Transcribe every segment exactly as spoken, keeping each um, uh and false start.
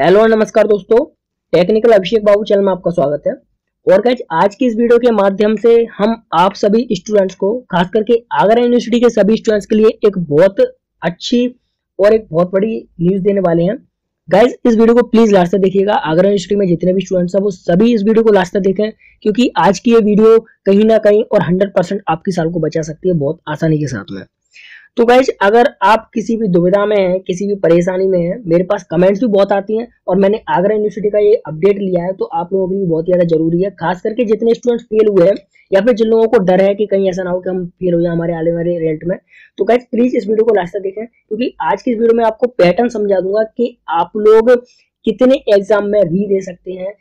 Hello नमस्कार दोस्तों, technical अभिषेक बाबू channel में आपका स्वागत है। और गाइस आज की इस वीडियो के माध्यम से हम आप सभी स्टूडेंट्स को, खास करके आगरा यूनिवर्सिटी के सभी स्टूडेंट्स के लिए एक बहुत अच्छी और एक बहुत बड़ी न्यूज देने वाले हैं। गाइस इस वीडियो को प्लीज लास्ट तक देखिएगा। आगरा यूनिवर्सिटी में जितने भी स्टूडेंट्स हैं वो सभी इस वीडियो को लास्ट तक देखें, क्योंकि आज की ये वीडियो कहीं ना कहीं और हंड्रेड परसेंट आपकी साल को बचा सकती है बहुत आसानी के साथ में। तो गाइज अगर आप किसी भी दुविधा में हैं, किसी भी परेशानी में हैं, मेरे पास कमेंट्स भी बहुत आती हैं और मैंने आगरा यूनिवर्सिटी का ये अपडेट लिया है तो आप लोगों के लिए बहुत ज़्यादा जरूरी है। खास करके जितने स्टूडेंट्स फेल हुए हैं या फिर जिन लोगों को डर है कि कहीं ऐसा ना हो कि हम फेल हो जाए हमारे आने वाले रिजल्ट में, तो गाइज प्लीज़ इस वीडियो को लास्ट तक देखें, क्योंकि आज की इस वीडियो में आपको पैटर्न समझा दूंगा कि आप लोग कितने एग्जाम में री दे सकते हैं।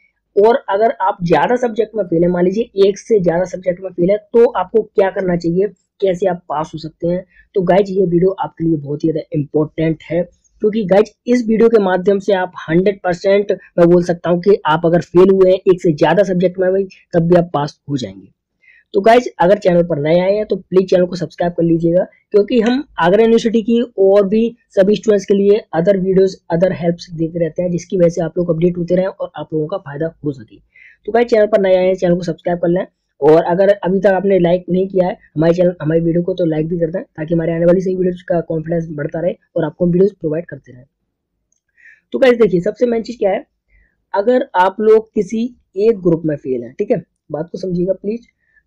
और अगर आप ज़्यादा सब्जेक्ट में फेल है, मान लीजिए एक से ज़्यादा सब्जेक्ट में फेल है, तो आपको क्या करना चाहिए, कैसे आप पास हो सकते हैं। तो गाइज ये वीडियो आपके लिए बहुत ही ज़्यादा इम्पोर्टेंट है, क्योंकि गाइज इस वीडियो के माध्यम से आप हंड्रेड परसेंट मैं बोल सकता हूँ कि आप अगर फेल हुए हैं एक से ज़्यादा सब्जेक्ट में भी, तब भी आप पास हो जाएंगे। तो गाइज अगर चैनल पर नए आए हैं तो प्लीज़ चैनल को सब्सक्राइब कर लीजिएगा, क्योंकि हम आगरा यूनिवर्सिटी की और भी सभी स्टूडेंट्स के लिए अदर वीडियोज़, अदर हेल्प्स देते रहते हैं, जिसकी वजह से आप लोग अपडेट होते रहें और आप लोगों का फायदा हो सके। तो गाइज चैनल पर नए आए हैं, चैनल को सब्सक्राइब कर लें, और अगर अभी तक आपने लाइक नहीं किया है हमारे चैनल, हमारी वीडियो को, तो लाइक भी कर दें ताकि हमारे आने वाली सही वीडियोस का कॉन्फिडेंस बढ़ता रहे और आपको वीडियोस प्रोवाइड करते रहें। तो गाइस देखिए, सबसे मेन चीज़ क्या है, अगर आप लोग किसी एक ग्रुप में फेल हैं, ठीक है, बात को समझिएगा प्लीज़।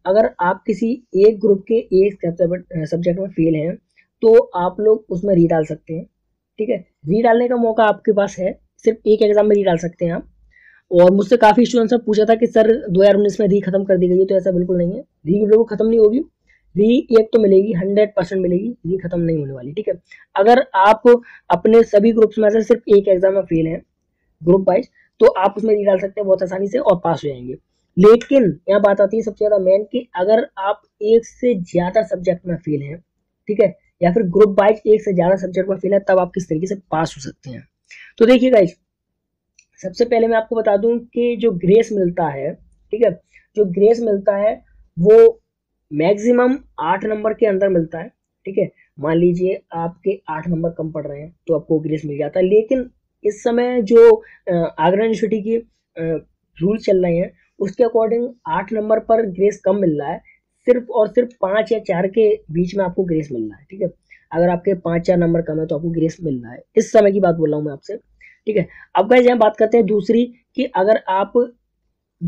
अगर आप किसी एक ग्रुप के एक सब्जेक्ट में फेल हैं तो आप लोग उसमें री डाल सकते हैं, ठीक है। री डालने का मौका आपके पास है, सिर्फ एक एग्जाम में री डाल सकते हैं आप। और मुझसे काफ़ी स्टूडेंट्स ने पूछा था कि सर दो हज़ार उन्नीस में री खत्म कर दी गई है, तो ऐसा बिल्कुल नहीं है। री बिल्कुल खत्म नहीं होगी, री एक तो मिलेगी, हंड्रेड परसेंट मिलेगी, री खत्म नहीं होने वाली, ठीक है। अगर आप अपने सभी ग्रुप्स में से सिर्फ एक एग्जाम में फेल हैं ग्रुप वाइज, तो आप उसमें री डाल सकते हैं बहुत आसानी से और पास हो जाएंगे। लेकिन यहाँ बात आती है सबसे ज़्यादा मेन कि अगर आप एक से ज़्यादा सब्जेक्ट में फेल हैं, ठीक है, या फिर ग्रुप वाइज एक से ज़्यादा सब्जेक्ट में फेल है, तब आप किस तरीके से पास हो सकते हैं। तो देखिए गाइस, सबसे पहले मैं आपको बता दूं कि जो ग्रेस मिलता है, ठीक है, जो ग्रेस मिलता है वो मैक्सिमम आठ नंबर के अंदर मिलता है, ठीक है। मान लीजिए आपके आठ नंबर कम पड़ रहे हैं तो आपको ग्रेस मिल जाता है। लेकिन इस समय जो आगरा यूनिवर्सिटी के रूल चल रहे हैं उसके अकॉर्डिंग आठ नंबर पर ग्रेस कम मिल रहा है, सिर्फ और सिर्फ पाँच या चार के बीच में आपको ग्रेस मिल रहा है, ठीक है। अगर आपके पाँच चार नंबर कम है तो आपको ग्रेस मिल रहा है, इस समय की बात बोल रहा हूँ मैं आपसे, ठीक है। अब गाइस यहाँ बात करते हैं दूसरी कि अगर आप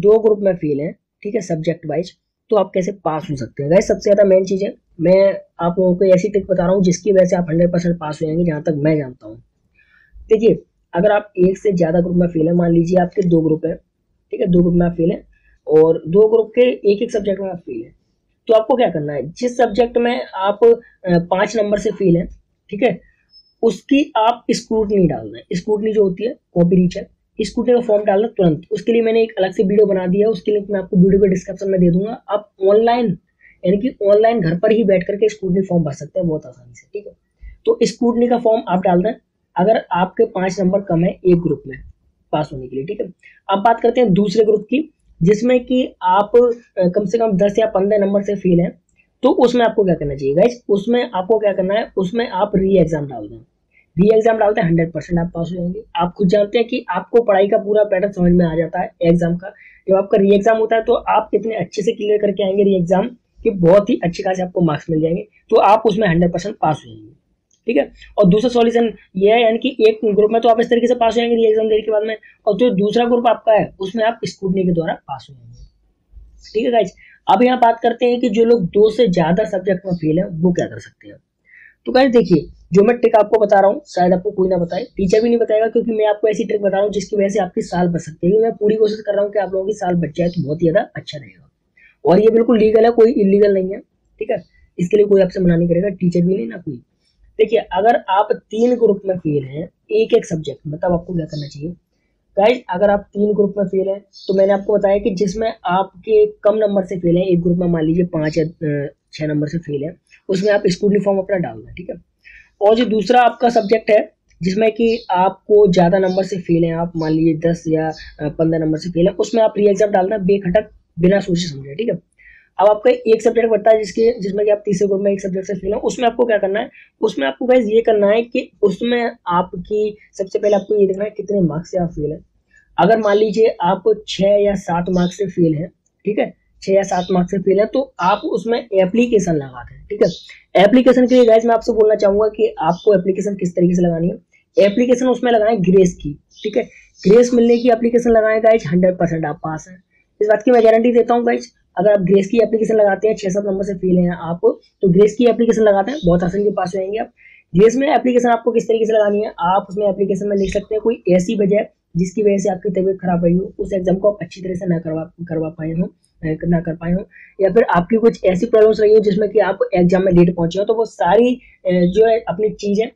दो ग्रुप में फेल हैं, ठीक है, सब्जेक्ट वाइज, तो आप कैसे पास हो सकते हैं। गाइस सबसे ज़्यादा मेन चीज़ है, मैं आप लोगों को ऐसी टिक बता रहा हूँ जिसकी वजह से आप हंड्रेड परसेंट पास हो जाएंगे, जहाँ तक मैं जानता हूँ। देखिए अगर आप एक से ज़्यादा ग्रुप में फेल हैं, मान लीजिए आपके दो ग्रुप हैं, ठीक है, दो ग्रुप में आप फेल हैं और दो ग्रुप के एक एक सब्जेक्ट में आप फेल हैं, तो आपको क्या करना है, जिस सब्जेक्ट में आप पाँच नंबर से फेल हैं, ठीक है, उसकी आप स्क्रूटनी डालना है। स्क्रूटनी जो होती है कॉपी रीचेक, स्क्रूटनी का फॉर्म डालना तुरंत। उसके लिए मैंने एक अलग से वीडियो बना दिया है, उसके लिंक मैं आपको वीडियो के डिस्क्रिप्शन में दे दूंगा। आप ऑनलाइन यानी कि ऑनलाइन घर पर ही बैठ करके स्क्रूटनी फॉर्म भर सकते हैं बहुत आसानी से, ठीक है। तो स्क्रूटनी का फॉर्म आप डाल दें अगर आपके पाँच नंबर कम है एक ग्रुप में पास होने के लिए, ठीक है। अब बात करते हैं दूसरे ग्रुप की, जिसमें कि आप कम से कम दस या पंद्रह नंबर से फेल हैं, तो उसमें आपको क्या करना चाहिए गाइज, उसमें आपको क्या करना है, उसमें आप री एग्जाम डाल दें। री एग्जाम डालते हैं हंड्रेड परसेंट आप पास हो जाएंगे। आप खुद जानते हैं कि आपको पढ़ाई का पूरा पैटर्न समझ में आ जाता है एग्जाम का। जब आपका री एग्जाम होता है तो आप इतने अच्छे से क्लियर करके आएंगे री एग्जाम कि बहुत ही अच्छे खासे आपको मार्क्स मिल जाएंगे, तो आप उसमें हंड्रेड परसेंट पास हो जाएंगे, ठीक है। और दूसरा सॉल्यूशन ये है, यानी कि एक ग्रुप में तो आप इस तरीके से पास हो जाएंगे री एग्जाम देने के बाद में, और जो दूसरा ग्रुप आपका है उसमें आप स्क्रूटनी के द्वारा पास हो जाएंगे, ठीक है गाइज। अब यहाँ बात करते हैं कि जो लोग दो से ज़्यादा सब्जेक्ट में फेल हैं वो क्या कर सकते हैं। तो गाइज देखिए, जो मैं ट्रिक आपको बता रहा हूँ शायद आपको कोई ना बताए, टीचर भी नहीं बताएगा, क्योंकि मैं आपको ऐसी ट्रिक बता रहा हूँ जिसकी वजह से आपकी साल बच सकती है। मैं पूरी कोशिश कर रहा हूँ कि आप लोगों की साल बच जाए तो बहुत ही ज़्यादा अच्छा रहेगा। और ये बिल्कुल लीगल है, कोई इलीगल नहीं है, ठीक है, इसके लिए कोई आपसे मना नहीं करेगा, टीचर भी नहीं ना कोई। देखिए अगर आप तीन ग्रुप में फेल हैं एक एक सब्जेक्ट में, तब आपको क्या करना चाहिए गाइज, अगर आप तीन ग्रुप में फेल हैं तो मैंने आपको बताया कि जिसमें आपके कम नंबर से फेल हैं, एक ग्रुप में मान लीजिए पाँच या छः नंबर से फेल है, उसमें आप स्कूल फॉर्म अपना डालना, ठीक है। और जो दूसरा आपका सब्जेक्ट है जिसमें कि आपको ज़्यादा नंबर से फेल हैं, आप मान लीजिए दस या पंद्रह नंबर से फेल हैं, उसमें आप री एग्जाम डालना बेखटक बिना सोचे समझे, ठीक है। अब आपका एक सब्जेक्ट बचता है जिसके जिसमें कि आप तीसरे ग्रुप में एक सब्जेक्ट से फेल हो, उसमें आपको क्या करना है, उसमें आपको गाइस ये करना है कि उसमें आपकी सबसे पहले आपको ये देखना है कितने मार्क्स से आप फेल हैं। अगर मान लीजिए आप छः या सात मार्क्स से फेल हैं, ठीक है, छः या सात मार्क्स से फेल है तो आप उसमें एप्लीकेशन लगा दें। ठीक है, एप्लीकेशन के लिए गाइस मैं आपसे बोलना चाहूँगा कि आपको एप्लीकेशन किस तरीके से लगानी है। एप्लीकेशन उसमें लगाएं ग्रेस की, ठीक है, ग्रेस मिलने की एप्लीकेशन लगाएं गाइस, हंड्रेड परसेंट आप पास हैं, इस बात की मैं गारंटी देता हूँ गाइस। अगर आप ग्रेस की एप्लीकेशन लगाते हैं, छः सात नंबर से फेल हैं आप, तो ग्रेस की एप्लीकेशन लगाते हैं, बहुत आसानी से पास हो जाएंगे आप। ग्रेस में एप्लीकेशन आपको किस तरीके से लगानी है, आप उसमें एप्लीकेशन में लिख सकते हैं कोई ऐसी वजह जिसकी वजह से आपकी तबीयत खराब रही हो, उस एग्जाम को आप अच्छी तरह से ना करवा करवा पाए हो ना कर पाए हो, या फिर आपकी कुछ ऐसी प्रॉब्लम्स रही हो जिसमें कि आप एग्जाम में लेट पहुंचे हो, तो वो सारी जो है अपनी चीज़ें,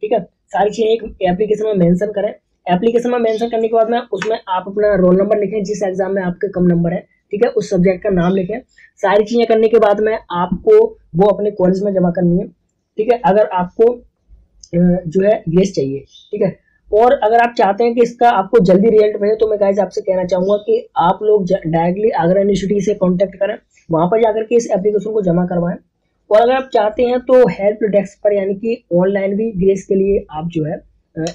ठीक है, सारी चीज़ें एक एप्लीकेशन में मेंशन करें। एप्लीकेशन में मेंशन करने के बाद में उसमें आप अपना रोल नंबर लिखें, जिस एग्जाम में आपके कम नंबर है, ठीक है, उस सब्जेक्ट का नाम लिखें। सारी चीज़ें करने के बाद में आपको वो अपने कॉलेज में जमा करनी है, ठीक है, अगर आपको जो है ग्रेस चाहिए, ठीक है। और अगर आप चाहते हैं कि इसका आपको जल्दी रिजल्ट मिले, तो मैं गाइस आपसे कहना चाहूँगा कि आप लोग डायरेक्टली आगरा यूनिवर्सिटी से कांटेक्ट करें, वहाँ पर जाकर के इस एप्लीकेशन को जमा करवाएं। और अगर आप चाहते हैं तो हेल्प डेस्क पर यानी कि ऑनलाइन भी ग्रेस के लिए आप जो है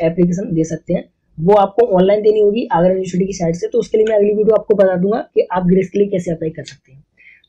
एप्लीकेशन दे सकते हैं, वो आपको ऑनलाइन देनी होगी आगरा यूनिवर्सिटी की साइड से। तो उसके लिए मैं अगली वीडियो आपको बता दूंगा कि आप ग्रेस के लिए कैसे अप्लाई कर सकते हैं।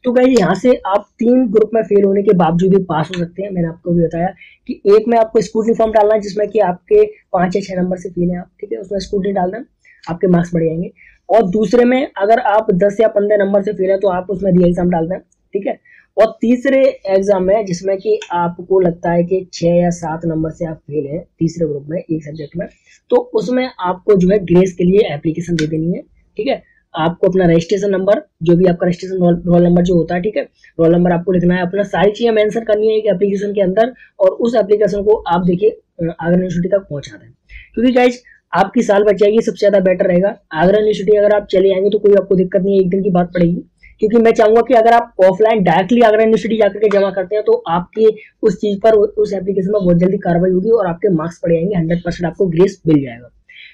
तो गाइस यहाँ से आप तीन ग्रुप में फेल होने के बावजूद भी पास हो सकते हैं। मैंने आपको भी बताया कि एक में आपको स्कूटनी फॉर्म डालना है जिसमें कि आपके पाँच या छः नंबर से फेल हैं आप, ठीक है, उसमें स्कूटनी डालना, आपके मार्क्स बढ़ जाएंगे। और दूसरे में अगर आप दस या पंद्रह नंबर से फेल हैं तो आप उसमें री एग्जाम डाल दें, ठीक है। और तीसरे एग्जाम है जिसमें कि आपको लगता है कि छः या सात नंबर से आप फेल हैं तीसरे ग्रुप में एक सब्जेक्ट में, तो उसमें आपको जो है ग्रेस के लिए एप्लीकेशन दे देनी है, ठीक है। आपको अपना रजिस्ट्रेशन नंबर, जो भी आपका रजिस्ट्रेशन रोल, रोल नंबर जो होता है, ठीक है, रोल नंबर आपको लिखना है, अपना सारी चीज़ें मेंशन करनी है एक एप्लीकेशन के अंदर, और उस एप्लीकेशन को आप देखिए आगरा यूनिवर्सिटी तक पहुँचा दें, क्योंकि गाइज आपकी साल बच जाएगी, सबसे ज़्यादा बेटर रहेगा। आगरा यूनिवर्सिटी अगर आप चले आएंगे तो कोई आपको दिक्कत नहीं है, एक दिन की बात पड़ेगी, क्योंकि मैं चाहूँगा कि अगर आप ऑफलाइन डायरेक्टली आगरा यूनिवर्सिटी जाकर के जमा करते हैं तो आपके उस चीज़ पर, उस एप्लीकेशन पर बहुत जल्दी कार्रवाई होगी और आपके मार्क्स पड़ जाएंगे, हंड्रेड परसेंट आपको ग्रेस मिल जाएगा।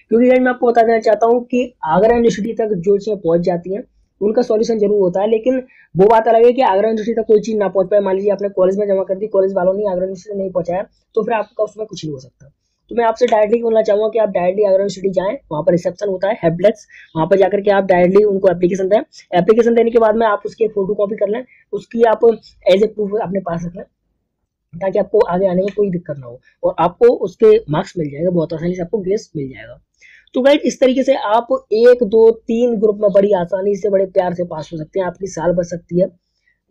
क्योंकि यार मैं आपको बता देना चाहता हूँ कि आगरा यूनिवर्सिटी तक जो चीज़ें पहुँच जाती हैं उनका सॉल्यूशन जरूर होता है, लेकिन वो बात अलग है कि आगरा यूनिवर्सिटी तक कोई चीज़ ना पहुँच पाए, मान लीजिए आपने कॉलेज में जमा कर दी, कॉलेज वालों ने आगरा यूनिवर्सिटी नहीं पहुँचाया, तो फिर आपका उसमें कुछ नहीं हो सकता। तो मैं आपसे डायरेक्टली बोलना चाहूँगा कि आप डायरेक्टली आगरा यूनिवर्सिटी जाएं, वहाँ पर रिसेप्शन होता है हेल्प डेस्क, वहाँ पर जाकर के आप डायरेक्टली उनको एप्लीकेशन दें। एप्लीकेशन देने के बाद में आप उसकी फोटो कॉपी कर लें, उसकी आप एज ए प्रूफ अपने पास रख लें, ताकि आपको आगे आने में कोई दिक्कत ना हो, और आपको उसके मार्क्स मिल जाएगा, बहुत आसानी से आपको ग्रेस मिल जाएगा। तो गाइस इस तरीके से आप एक दो तीन ग्रुप में बड़ी आसानी से, बड़े प्यार से पास हो सकते हैं, आपकी साल बच सकती है।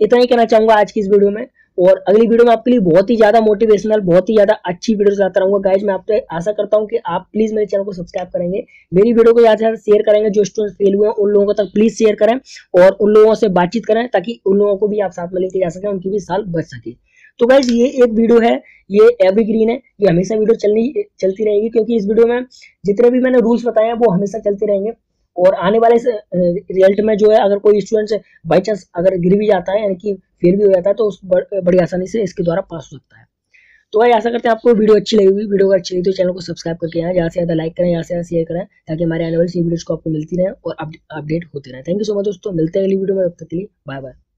इतना ही कहना चाहूँगा आज की इस वीडियो में, और अगली वीडियो में आपके लिए बहुत ही ज़्यादा मोटिवेशनल, बहुत ही ज़्यादा अच्छी वीडियोस लाता रहूँगा। गाइज मैं आपसे आशा करता हूँ कि आप प्लीज़ मेरे चैनल को सब्सक्राइब करेंगे, मेरी वीडियो को ज़्यादा से ज़्यादा शेयर करेंगे, जो स्टूडेंट फेल हुए हैं उन लोगों तक प्लीज़ शेयर करें और उन लोगों से बातचीत करें, ताकि उन लोगों को भी आप साथ में लेके जा सकें, उनकी भी साल बच सके। तो गाइज ये एक वीडियो है, ये एवरग्रीन है, ये हमेशा वीडियो चलनी चलती रहेगी, क्योंकि इस वीडियो में जितने भी मैंने रूल्स बताए हैं वो हमेशा चलते रहेंगे। और आने वाले रिजल्ट में जो है, अगर कोई स्टूडेंट बाई चांस अगर गिर भी जाता है यानी कि फेल भी हो जाता है, तो उस बड़ी आसानी से इसके द्वारा पास हो सकता है। तो भाई आशा करते हैं आपको वीडियो अच्छी लगी हुई, वीडियो अगर अच्छी लगी तो चैनल को सब्सक्राइब करके आए, ज़्यादा से ज़्यादा लाइक करें, ज़्यादा से ज़्यादा शेयर करें, ताकि हमारे आने वाली वीडियोज़ को आपको मिलती रहे और अपडेट होते रहें। थैंक यू सो मच दोस्तों, मिलते हैं अगली वीडियो में, तब तक के लिए बाय बाय।